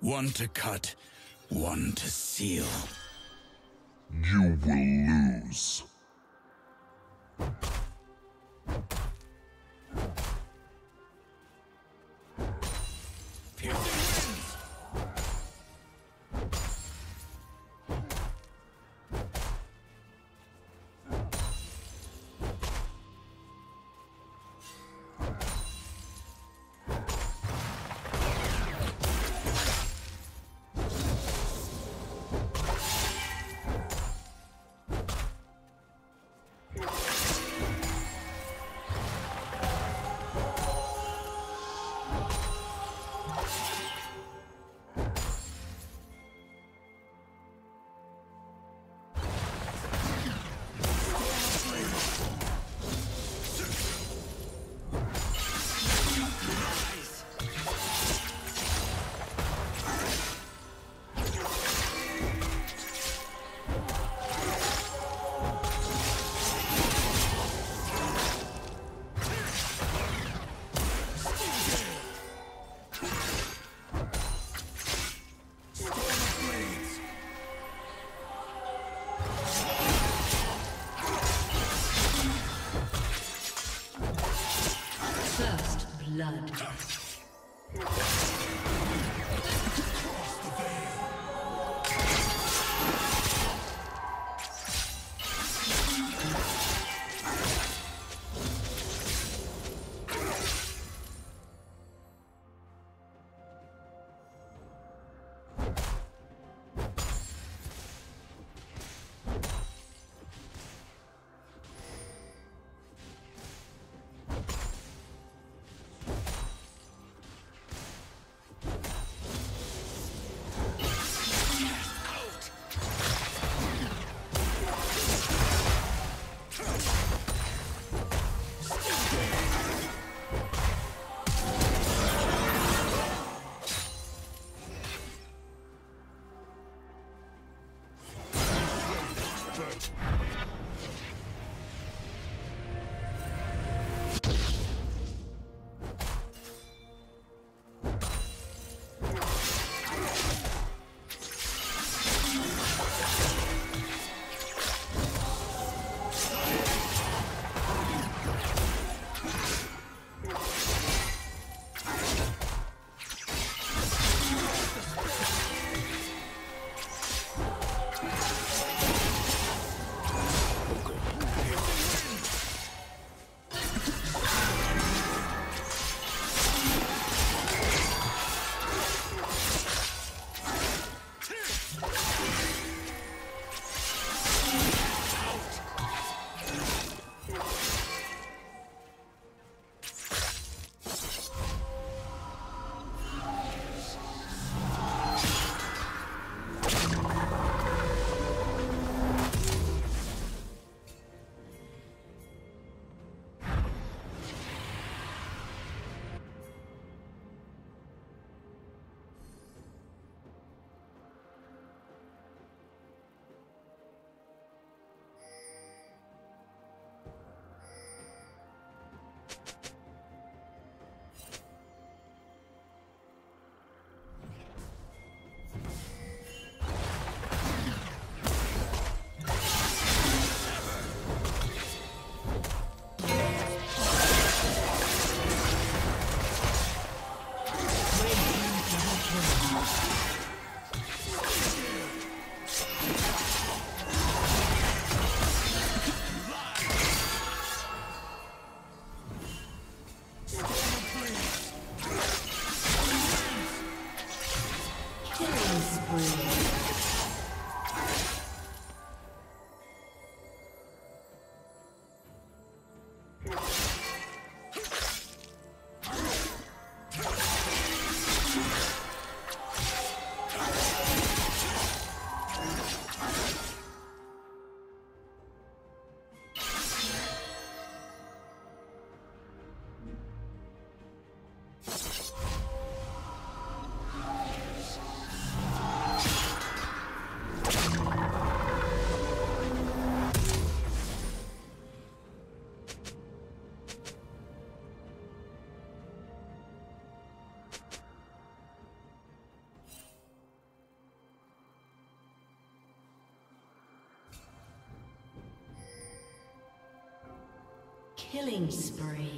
One to cut, one to seal. You will lose. First blood. Cross the veil. Killing spree.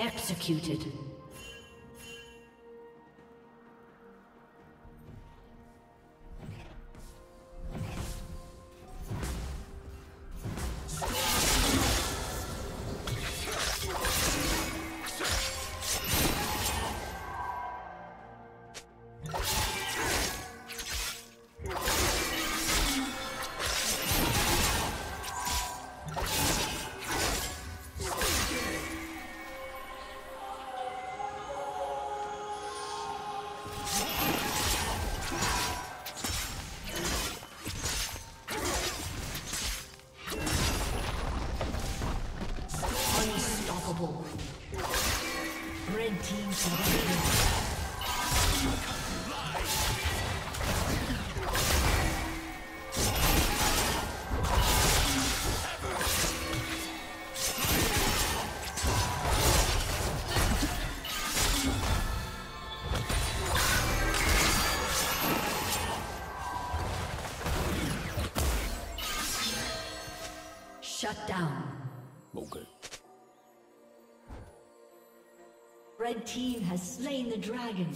Executed. Shut down. Okay. Red team has slain the dragon.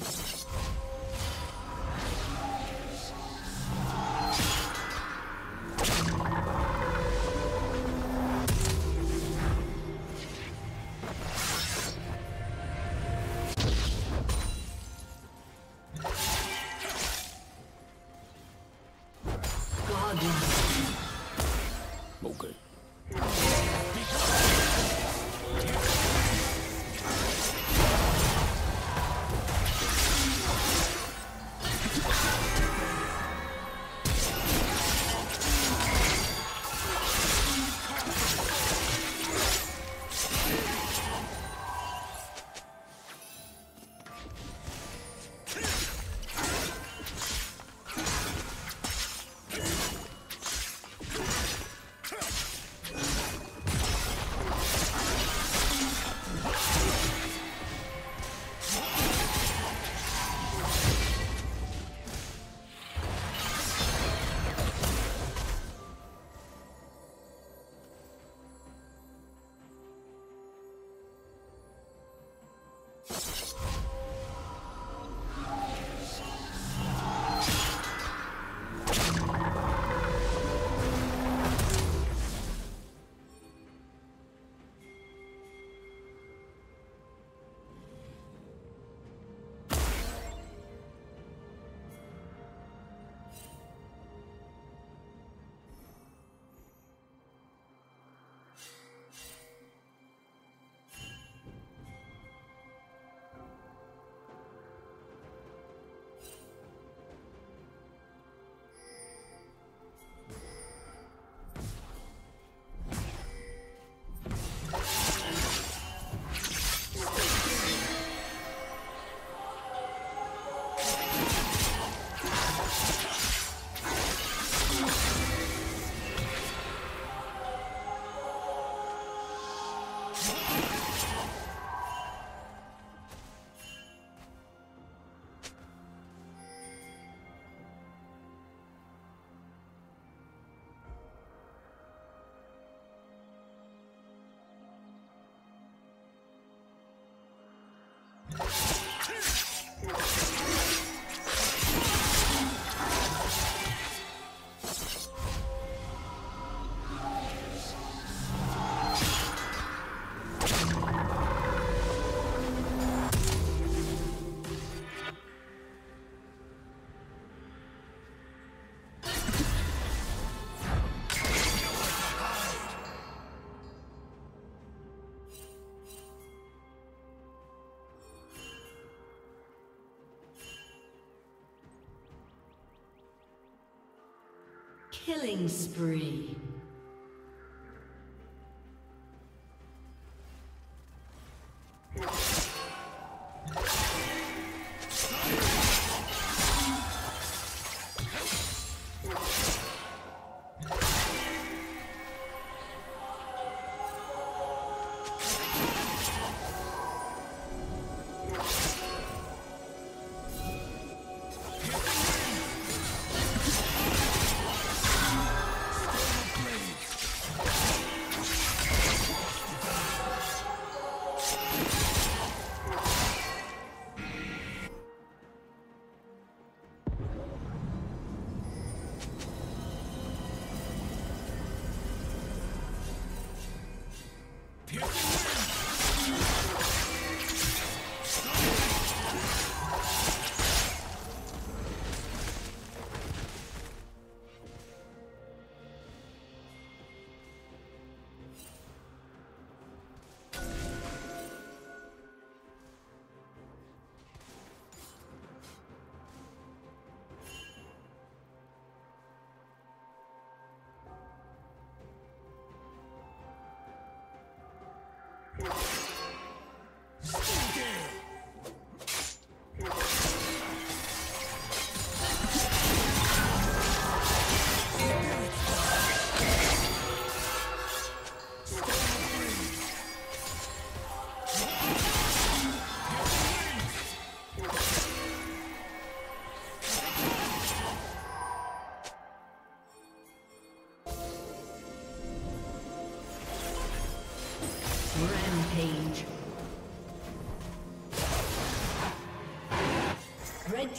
Killing spree. Red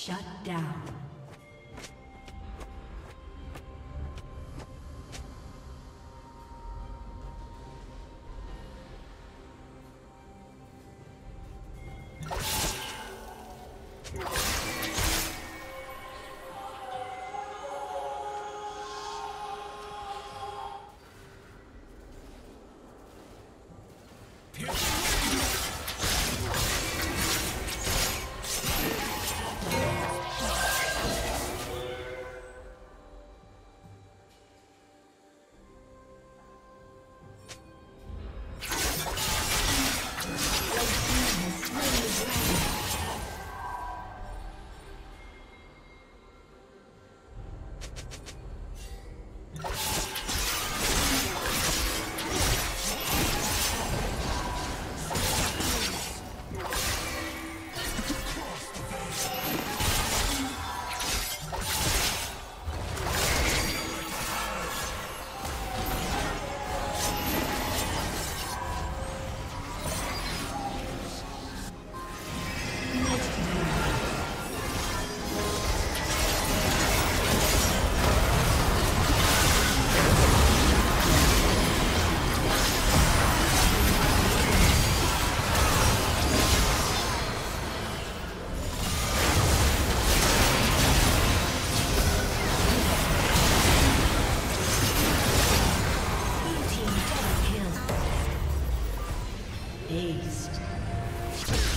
Shut down. Aced.